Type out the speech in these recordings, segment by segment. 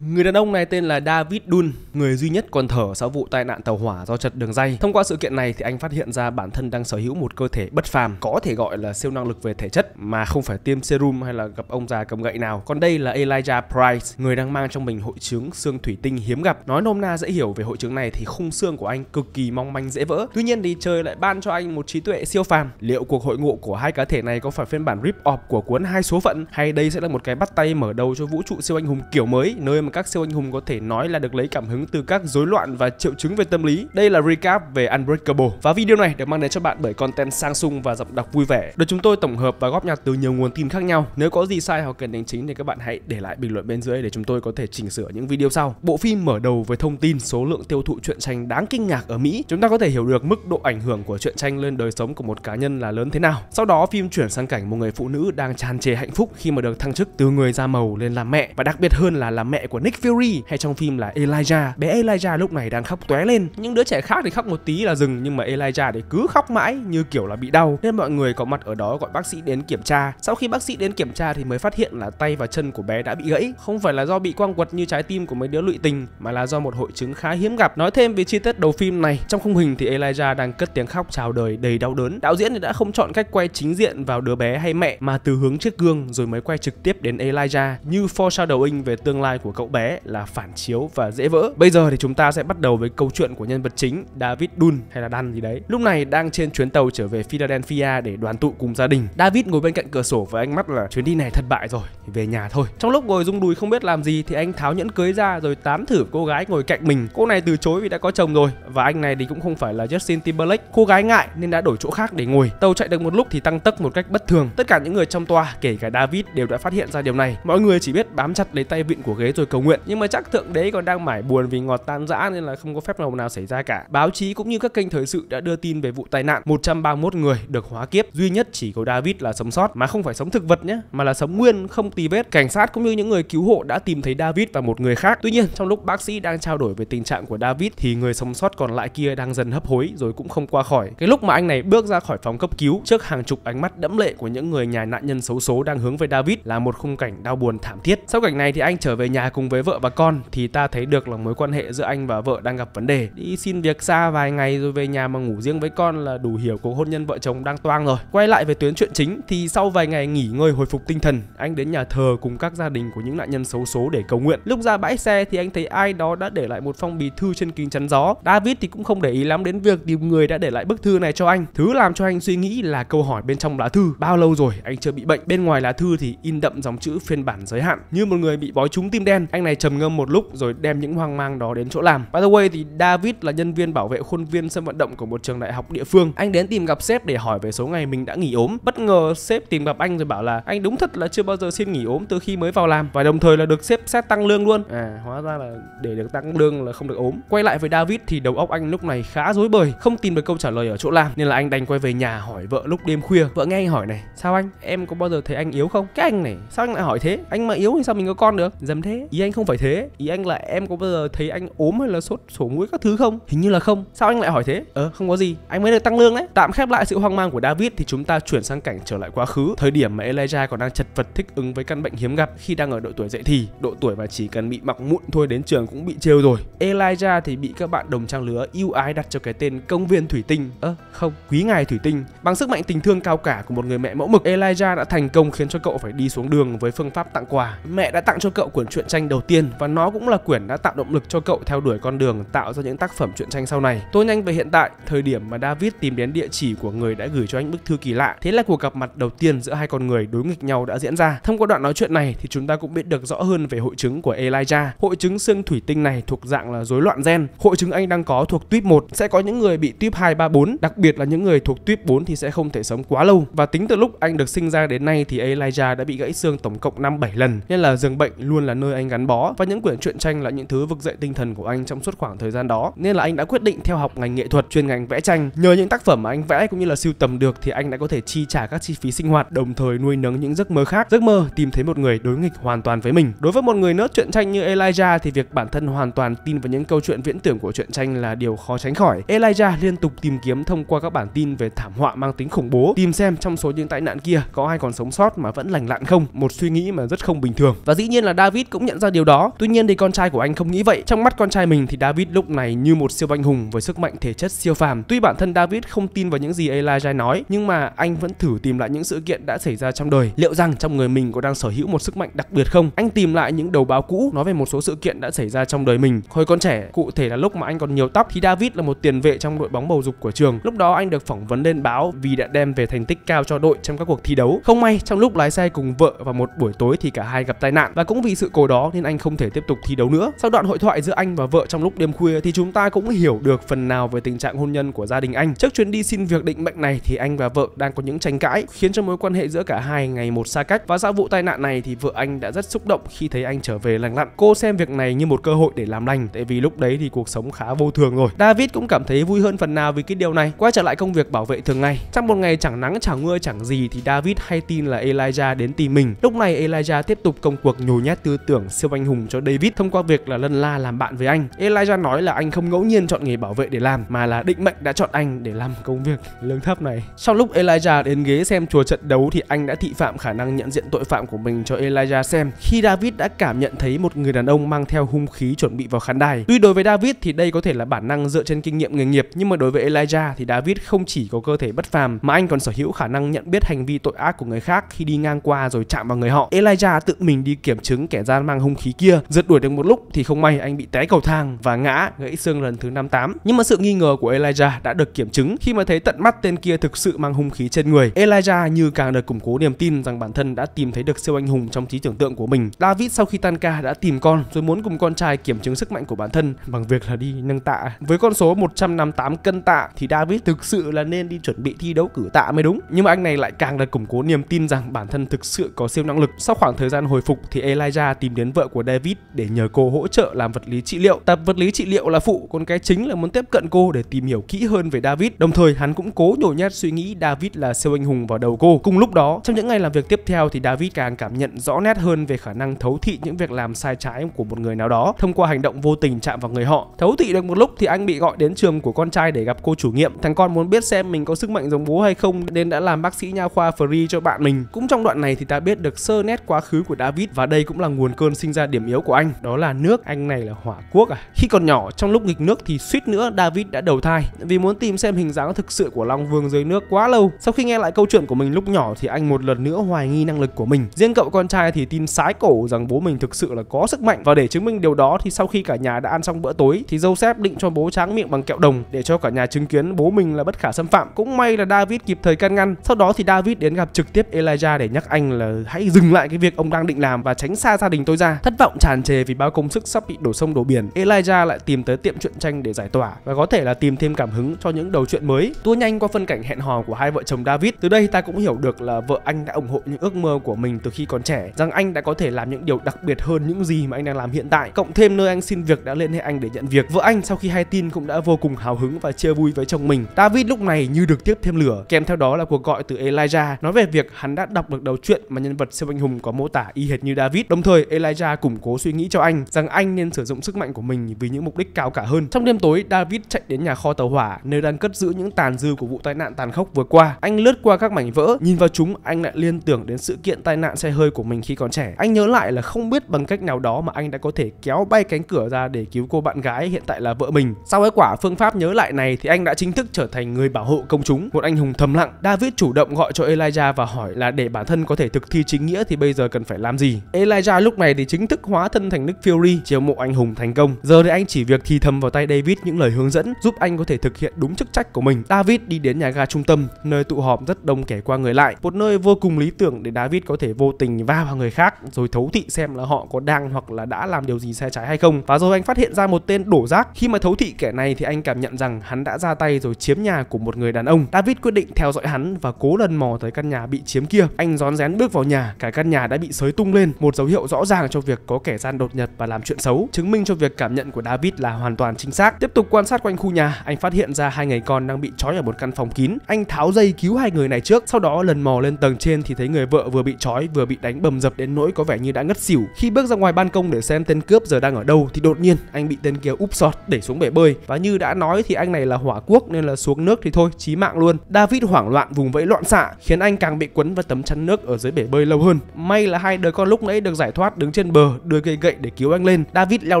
Người đàn ông này tên là David Dunn, người duy nhất còn thở sau vụ tai nạn tàu hỏa do trật đường ray. Thông qua sự kiện này thì anh phát hiện ra bản thân đang sở hữu một cơ thể bất phàm, có thể gọi là siêu năng lực về thể chất mà không phải tiêm serum hay là gặp ông già cầm gậy nào. Còn đây là Elijah Price, người đang mang trong mình hội chứng xương thủy tinh hiếm gặp. Nói nôm na dễ hiểu về hội chứng này thì khung xương của anh cực kỳ mong manh dễ vỡ. Tuy nhiên thì trời lại ban cho anh một trí tuệ siêu phàm. Liệu cuộc hội ngộ của hai cá thể này có phải phiên bản rip-off của cuốn Hai Số Phận, hay đây sẽ là một cái bắt tay mở đầu cho vũ trụ siêu anh hùng kiểu mới, nơi mà các siêu anh hùng có thể nói là được lấy cảm hứng từ các rối loạn và triệu chứng về tâm lý. Đây là recap về Unbreakable, và video này được mang đến cho bạn bởi content Samsung và giọng đọc vui vẻ, được chúng tôi tổng hợp và góp nhặt từ nhiều nguồn tin khác nhau. Nếu có gì sai hoặc cần đính chính thì các bạn hãy để lại bình luận bên dưới để chúng tôi có thể chỉnh sửa những video sau. Bộ phim mở đầu với thông tin số lượng tiêu thụ truyện tranh đáng kinh ngạc ở Mỹ. Chúng ta có thể hiểu được mức độ ảnh hưởng của truyện tranh lên đời sống của một cá nhân là lớn thế nào. Sau đó phim chuyển sang cảnh một người phụ nữ đang tràn trề hạnh phúc khi mà được thăng chức từ người da màu lên làm mẹ, và đặc biệt hơn là làm mẹ của Nick Fury, hay trong phim là Elijah. Bé Elijah lúc này đang khóc tóe lên. Những đứa trẻ khác thì khóc một tí là dừng, nhưng mà Elijah thì cứ khóc mãi như kiểu là bị đau, nên mọi người có mặt ở đó gọi bác sĩ đến kiểm tra. Sau khi bác sĩ đến kiểm tra thì mới phát hiện là tay và chân của bé đã bị gãy, không phải là do bị quăng quật như trái tim của mấy đứa lụy tình, mà là do một hội chứng khá hiếm gặp. Nói thêm về chi tiết đầu phim này, trong khung hình thì Elijah đang cất tiếng khóc chào đời đầy đau đớn. Đạo diễn thì đã không chọn cách quay chính diện vào đứa bé hay mẹ, mà từ hướng chiếc gương rồi mới quay trực tiếp đến Elijah, như foreshadowing về tương lai của cậu bé là phản chiếu và dễ vỡ. Bây giờ thì chúng ta sẽ bắt đầu với câu chuyện của nhân vật chính David Dunn, hay là Dunn gì đấy. Lúc này đang trên chuyến tàu trở về Philadelphia để đoàn tụ cùng gia đình. David ngồi bên cạnh cửa sổ với ánh mắt là chuyến đi này thất bại rồi, về nhà thôi. Trong lúc ngồi rung đùi không biết làm gì thì anh tháo nhẫn cưới ra rồi tán thử cô gái ngồi cạnh mình. Cô này từ chối vì đã có chồng rồi, và anh này thì cũng không phải là Justin Timberlake. Cô gái ngại nên đã đổi chỗ khác để ngồi. Tàu chạy được một lúc thì tăng tốc một cách bất thường. Tất cả những người trong toa, kể cả David, đều đã phát hiện ra điều này. Mọi người chỉ biết bám chặt lấy tay vịn của ghế rồi cầu nguyện, nhưng mà chắc thượng đế còn đang mải buồn vì ngọt tan dã nên là không có phép màu nào xảy ra cả. Báo chí cũng như các kênh thời sự đã đưa tin về vụ tai nạn, 131 người được hóa kiếp, duy nhất chỉ có David là sống sót, mà không phải sống thực vật nhé, mà là sống nguyên không tì vết. Cảnh sát cũng như những người cứu hộ đã tìm thấy David và một người khác. Tuy nhiên, trong lúc bác sĩ đang trao đổi về tình trạng của David thì người sống sót còn lại kia đang dần hấp hối rồi cũng không qua khỏi. Cái lúc mà anh này bước ra khỏi phòng cấp cứu trước hàng chục ánh mắt đẫm lệ của những người nhà nạn nhân xấu số đang hướng về David là một khung cảnh đau buồn thảm thiết. Sau cảnh này thì anh trở về nhà cùng với vợ và con, thì ta thấy được là mối quan hệ giữa anh và vợ đang gặp vấn đề. Đi xin việc xa vài ngày rồi về nhà mà ngủ riêng với con là đủ hiểu cuộc hôn nhân vợ chồng đang toang rồi. Quay lại về tuyến chuyện chính thì sau vài ngày nghỉ ngơi hồi phục tinh thần, anh đến nhà thờ cùng các gia đình của những nạn nhân xấu số để cầu nguyện. Lúc ra bãi xe thì anh thấy ai đó đã để lại một phong bì thư trên kính chắn gió. David thì cũng không để ý lắm đến việc tìm người đã để lại bức thư này cho anh. Thứ làm cho anh suy nghĩ là câu hỏi bên trong lá thư. Bao lâu rồi anh chưa bị bệnh? Bên ngoài lá thư thì in đậm dòng chữ phiên bản giới hạn, như một người bị bói trúng tim đen. Anh này trầm ngâm một lúc rồi đem những hoang mang đó đến chỗ làm. By the way thì David là nhân viên bảo vệ khuôn viên sân vận động của một trường đại học địa phương. Anh đến tìm gặp sếp để hỏi về số ngày mình đã nghỉ ốm. Bất ngờ sếp tìm gặp anh rồi bảo là anh đúng thật là chưa bao giờ xin nghỉ ốm từ khi mới vào làm, và đồng thời là được sếp xét tăng lương luôn. Hóa ra là để được tăng lương là không được ốm. Quay lại với David thì đầu óc anh lúc này khá rối bời, không tìm được câu trả lời ở chỗ làm nên là anh đành quay về nhà hỏi vợ lúc đêm khuya. Vợ nghe anh hỏi này: "Sao anh? Em có bao giờ thấy anh yếu không?" Cái anh này sao anh lại hỏi thế? Anh mà yếu thì sao mình có con được? Dầm thế. Ý anh không phải thế. Ý anh là em có bao giờ thấy anh ốm hay là sốt sổ mũi các thứ không? Hình như là không. Sao anh lại hỏi thế? Không có gì. Anh mới được tăng lương đấy. Tạm khép lại sự hoang mang của David thì chúng ta chuyển sang cảnh trở lại quá khứ, thời điểm mà Elijah còn đang chật vật thích ứng với căn bệnh hiếm gặp khi đang ở độ tuổi dậy thì, độ tuổi mà chỉ cần bị mọc mụn thôi đến trường cũng bị trêu rồi. Elijah thì bị các bạn đồng trang lứa yêu ái đặt cho cái tên công viên thủy tinh. Không, quý ngài thủy tinh. Bằng sức mạnh tình thương cao cả của một người mẹ mẫu mực, Elijah đã thành công khiến cho cậu phải đi xuống đường với phương pháp tặng quà. Mẹ đã tặng cho cậu quyển truyện tranh đầu tiên, và nó cũng là quyển đã tạo động lực cho cậu theo đuổi con đường tạo ra những tác phẩm truyện tranh sau này. Tôi nhanh về hiện tại, thời điểm mà David tìm đến địa chỉ của người đã gửi cho anh bức thư kỳ lạ. Thế là cuộc gặp mặt đầu tiên giữa hai con người đối nghịch nhau đã diễn ra. Thông qua đoạn nói chuyện này thì chúng ta cũng biết được rõ hơn về hội chứng của Elijah. Hội chứng xương thủy tinh này thuộc dạng là rối loạn gen. Hội chứng anh đang có thuộc tuýp 1, sẽ có những người bị tuýp 2, 3, 4, đặc biệt là những người thuộc tuýp 4 thì sẽ không thể sống quá lâu. Và tính từ lúc anh được sinh ra đến nay thì Elijah đã bị gãy xương tổng cộng 5-7 lần, nên là giường bệnh luôn là nơi anh gắn bó, và những quyển truyện tranh là những thứ vực dậy tinh thần của anh trong suốt khoảng thời gian đó. Nên là anh đã quyết định theo học ngành nghệ thuật, chuyên ngành vẽ tranh. Nhờ những tác phẩm mà anh vẽ cũng như là sưu tầm được thì anh đã có thể chi trả các chi phí sinh hoạt, đồng thời nuôi nấng những giấc mơ khác. Giấc mơ tìm thấy một người đối nghịch hoàn toàn với mình. Đối với một người nerd truyện tranh như Elijah thì việc bản thân hoàn toàn tin vào những câu chuyện viễn tưởng của truyện tranh là điều khó tránh khỏi. Elijah liên tục tìm kiếm thông qua các bản tin về thảm họa mang tính khủng bố, tìm xem trong số những tai nạn kia có ai còn sống sót mà vẫn lành lặn không, một suy nghĩ mà rất không bình thường. Và dĩ nhiên là David cũng nhận ra ra điều đó. Tuy nhiên thì con trai của anh không nghĩ vậy. Trong mắt con trai mình thì David lúc này như một siêu anh hùng với sức mạnh thể chất siêu phàm. Tuy bản thân David không tin vào những gì Elijah nói, nhưng mà anh vẫn thử tìm lại những sự kiện đã xảy ra trong đời. Liệu rằng trong người mình có đang sở hữu một sức mạnh đặc biệt không? Anh tìm lại những đầu báo cũ nói về một số sự kiện đã xảy ra trong đời mình. Hồi còn trẻ, cụ thể là lúc mà anh còn nhiều tóc, thì David là một tiền vệ trong đội bóng bầu dục của trường. Lúc đó anh được phỏng vấn lên báo vì đã đem về thành tích cao cho đội trong các cuộc thi đấu. Không may trong lúc lái xe cùng vợ vào một buổi tối thì cả hai gặp tai nạn, và cũng vì sự cố đó nên anh không thể tiếp tục thi đấu nữa. Sau đoạn hội thoại giữa anh và vợ trong lúc đêm khuya thì chúng ta cũng hiểu được phần nào về tình trạng hôn nhân của gia đình anh. Trước chuyến đi xin việc định mệnh này thì anh và vợ đang có những tranh cãi khiến cho mối quan hệ giữa cả hai ngày một xa cách. Và sau vụ tai nạn này thì vợ anh đã rất xúc động khi thấy anh trở về lành lặn. Cô xem việc này như một cơ hội để làm lành, tại vì lúc đấy thì cuộc sống khá vô thường rồi. David cũng cảm thấy vui hơn phần nào vì cái điều này. Quay trở lại công việc bảo vệ thường ngày, trong một ngày chẳng nắng chẳng mưa chẳng gì thì David hay tin là Elijah đến tìm mình. Lúc này Elijah tiếp tục công cuộc nhồi nhét tư tưởng siêu anh hùng cho David thông qua việc là lân la làm bạn với anh. Elijah nói là anh không ngẫu nhiên chọn nghề bảo vệ để làm, mà là định mệnh đã chọn anh để làm công việc lương thấp này. Sau lúc Elijah đến ghế xem chùa trận đấu thì anh đã thị phạm khả năng nhận diện tội phạm của mình cho Elijah xem khi David đã cảm nhận thấy một người đàn ông mang theo hung khí chuẩn bị vào khán đài. Tuy đối với David thì đây có thể là bản năng dựa trên kinh nghiệm nghề nghiệp, nhưng mà đối với Elijah thì David không chỉ có cơ thể bất phàm mà anh còn sở hữu khả năng nhận biết hành vi tội ác của người khác khi đi ngang qua rồi chạm vào người họ. Elijah tự mình đi kiểm chứng kẻ gian mang hung khí kia, rượt đuổi được một lúc thì không may anh bị té cầu thang và ngã gãy xương lần thứ 58. Nhưng mà sự nghi ngờ của Elijah đã được kiểm chứng khi mà thấy tận mắt tên kia thực sự mang hung khí trên người. Elijah như càng được củng cố niềm tin rằng bản thân đã tìm thấy được siêu anh hùng trong trí tưởng tượng của mình. David sau khi tan ca đã tìm con rồi muốn cùng con trai kiểm chứng sức mạnh của bản thân bằng việc là đi nâng tạ. Với con số 158 cân tạ thì David thực sự là nên đi chuẩn bị thi đấu cử tạ mới đúng. Nhưng mà anh này lại càng được củng cố niềm tin rằng bản thân thực sự có siêu năng lực. Sau khoảng thời gian hồi phục thì Elijah tìm đến vợ của David để nhờ cô hỗ trợ làm vật lý trị liệu. Tập vật lý trị liệu là phụ, còn cái chính là muốn tiếp cận cô để tìm hiểu kỹ hơn về David. Đồng thời hắn cũng cố nhồi nhét suy nghĩ David là siêu anh hùng vào đầu cô. Cùng lúc đó, trong những ngày làm việc tiếp theo thì David càng cảm nhận rõ nét hơn về khả năng thấu thị những việc làm sai trái của một người nào đó thông qua hành động vô tình chạm vào người họ. Thấu thị được một lúc thì anh bị gọi đến trường của con trai để gặp cô chủ nhiệm. Thằng con muốn biết xem mình có sức mạnh giống bố hay không nên đã làm bác sĩ nha khoa free cho bạn mình. Cũng trong đoạn này thì ta biết được sơ nét quá khứ của David, và đây cũng là nguồn cơn sinh ra điểm yếu của anh, đó là nước. Anh này là hỏa quốc à? Khi còn nhỏ, trong lúc nghịch nước thì suýt nữa David đã đầu thai vì muốn tìm xem hình dáng thực sự của Long Vương dưới nước quá lâu. Sau khi nghe lại câu chuyện của mình lúc nhỏ thì anh một lần nữa hoài nghi năng lực của mình. Riêng cậu con trai thì tin sái cổ rằng bố mình thực sự là có sức mạnh, và để chứng minh điều đó thì sau khi cả nhà đã ăn xong bữa tối thì Joseph định cho bố tráng miệng bằng kẹo đồng để cho cả nhà chứng kiến bố mình là bất khả xâm phạm. Cũng may là David kịp thời can ngăn. Sau đó thì David đến gặp trực tiếp Elijah để nhắc anh là hãy dừng lại cái việc ông đang định làm và tránh xa gia đình tôi ra. Thất vọng tràn trề vì bao công sức sắp bị đổ sông đổ biển, Elijah lại tìm tới tiệm truyện tranh để giải tỏa và có thể là tìm thêm cảm hứng cho những đầu chuyện mới. Tua nhanh qua phân cảnh hẹn hò của hai vợ chồng David. Từ đây ta cũng hiểu được là vợ anh đã ủng hộ những ước mơ của mình từ khi còn trẻ, rằng anh đã có thể làm những điều đặc biệt hơn những gì mà anh đang làm hiện tại. Cộng thêm nơi anh xin việc đã liên hệ anh để nhận việc. Vợ anh sau khi hay tin cũng đã vô cùng hào hứng và chia vui với chồng mình. David lúc này như được tiếp thêm lửa, kèm theo đó là cuộc gọi từ Elijah nói về việc hắn đã đọc được đầu truyện mà nhân vật siêu anh hùng có mô tả y hệt như David. Đồng thời Elijah củng cố suy nghĩ cho anh rằng anh nên sử dụng sức mạnh của mình vì những mục đích cao cả hơn. Trong đêm tối, David chạy đến nhà kho tàu hỏa nơi đang cất giữ những tàn dư của vụ tai nạn tàn khốc vừa qua. Anh lướt qua các mảnh vỡ, nhìn vào chúng anh lại liên tưởng đến sự kiện tai nạn xe hơi của mình khi còn trẻ. Anh nhớ lại là không biết bằng cách nào đó mà anh đã có thể kéo bay cánh cửa ra để cứu cô bạn gái hiện tại là vợ mình. Sau kết quả phương pháp nhớ lại này thì anh đã chính thức trở thành người bảo hộ công chúng, một anh hùng thầm lặng. David chủ động gọi cho Elijah và hỏi là để bản thân có thể thực thi chính nghĩa thì bây giờ cần phải làm gì. Elijah lúc này thì chính thức hóa thân thành Nick Fury, chiêu mộ anh hùng thành công. Giờ thì anh chỉ việc thì thầm vào tay David những lời hướng dẫn giúp anh có thể thực hiện đúng chức trách của mình. David đi đến nhà ga trung tâm, nơi tụ họp rất đông kẻ qua người lại, một nơi vô cùng lý tưởng để David có thể vô tình va vào người khác rồi thấu thị xem là họ có đang hoặc là đã làm điều gì sai trái hay không. Và rồi anh phát hiện ra một tên đổ rác. Khi mà thấu thị kẻ này thì anh cảm nhận rằng hắn đã ra tay rồi chiếm nhà của một người đàn ông. David quyết định theo dõi hắn và cố lần mò tới căn nhà bị chiếm kia. Anh rón rén bước vào nhà, cả căn nhà đã bị xới tung lên, một dấu hiệu rõ ràng cho việc có kẻ gian đột nhập và làm chuyện xấu, chứng minh cho việc cảm nhận của David là hoàn toàn chính xác. Tiếp tục quan sát quanh khu nhà, anh phát hiện ra hai người con đang bị trói ở một căn phòng kín. Anh tháo dây cứu hai người này trước, sau đó lần mò lên tầng trên thì thấy người vợ vừa bị trói vừa bị đánh bầm dập đến nỗi có vẻ như đã ngất xỉu. Khi bước ra ngoài ban công để xem tên cướp giờ đang ở đâu thì đột nhiên anh bị tên kia úp sọt đẩy xuống bể bơi, và như đã nói thì anh này là hỏa quốc nên là xuống nước thì thôi chí mạng luôn. David hoảng loạn vùng vẫy loạn xạ khiến anh càng bị quấn vào tấm chắn nước ở dưới bể bơi lâu hơn. May là hai đứa con lúc nãy được giải thoát đứng trên bờ, đưa cây gậy để cứu anh lên. David leo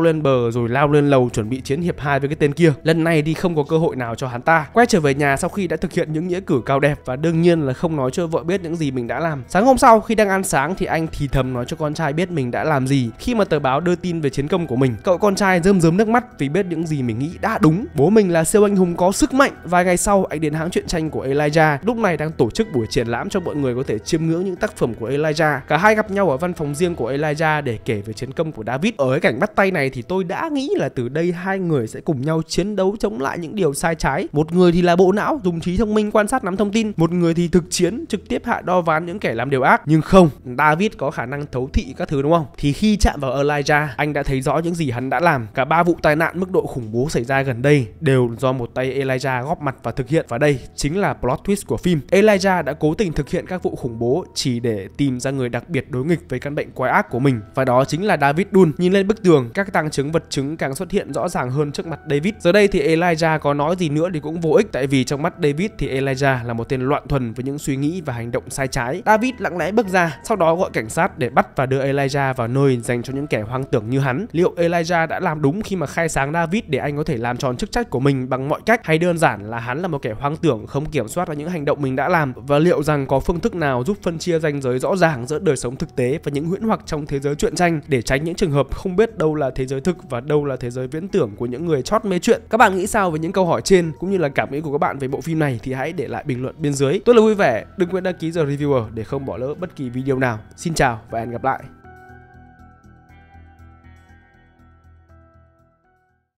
lên bờ rồi lao lên lầu chuẩn bị chiến hiệp 2 với cái tên kia. Lần này thì không có cơ hội nào cho hắn ta. Quay trở về nhà sau khi đã thực hiện những nghĩa cử cao đẹp và đương nhiên là không nói cho vợ biết những gì mình đã làm. Sáng hôm sau khi đang ăn sáng thì anh thì thầm nói cho con trai biết mình đã làm gì. Khi mà tờ báo đưa tin về chiến công của mình, cậu con trai rơm rớm nước mắt vì biết những gì mình nghĩ đã đúng. Bố mình là siêu anh hùng có sức mạnh. Vài ngày sau anh đến hãng truyện tranh của Elijah, lúc này đang tổ chức buổi triển lãm cho mọi người có thể chiêm ngưỡng những tác phẩm của Elijah. Cả hai gặp nhau ở văn phòng riêng của Elijah để kể về chiến công của David. Ở cái cảnh bắt tay này thì tôi đã nghĩ là từ đây hai người sẽ cùng nhau chiến đấu chống lại những điều sai trái. Một người thì là bộ não, dùng trí thông minh quan sát nắm thông tin, một người thì thực chiến trực tiếp hạ đo ván những kẻ làm điều ác. Nhưng không, David có khả năng thấu thị các thứ đúng không? Thì khi chạm vào Elijah, anh đã thấy rõ những gì hắn đã làm. Cả 3 vụ tai nạn mức độ khủng bố xảy ra gần đây đều do một tay Elijah góp mặt và thực hiện. Và đây chính là plot twist của phim. Elijah đã cố tình thực hiện các vụ khủng bố chỉ để tìm ra người đặc biệt đối nghịch với căn bệnh quái ác của mình. Và đó chính là David Dunn. Nhìn lên bức tường, các tàng chứng vật chứng càng xuất hiện rõ ràng hơn trước mặt David. Giờ đây thì Elijah có nói gì nữa thì cũng vô ích, tại vì trong mắt David thì Elijah là một tên loạn thuần với những suy nghĩ và hành động sai trái. David lặng lẽ bước ra, sau đó gọi cảnh sát để bắt và đưa Elijah vào nơi dành cho những kẻ hoang tưởng như hắn. Liệu Elijah đã làm đúng khi mà khai sáng David để anh có thể làm tròn chức trách của mình bằng mọi cách, hay đơn giản là hắn là một kẻ hoang tưởng không kiểm soát vào những hành động mình đã làm? Và liệu rằng có phương thức nào giúp phân chia ranh giới rõ ràng giữa đời sống thực tế và những huyễn hoặc trong thế giới truyện tranh, để tránh những trường hợp không biết đâu là thế giới thực và đâu là thế giới viễn tưởng của những người chót mê truyện? Các bạn nghĩ sao về những câu hỏi trên cũng như là cảm nghĩ của các bạn về bộ phim này thì hãy để lại bình luận bên dưới. Tôi là Vui Vẻ, đừng quên đăng ký The Reviewer để không bỏ lỡ bất kỳ video nào. Xin chào và hẹn gặp lại.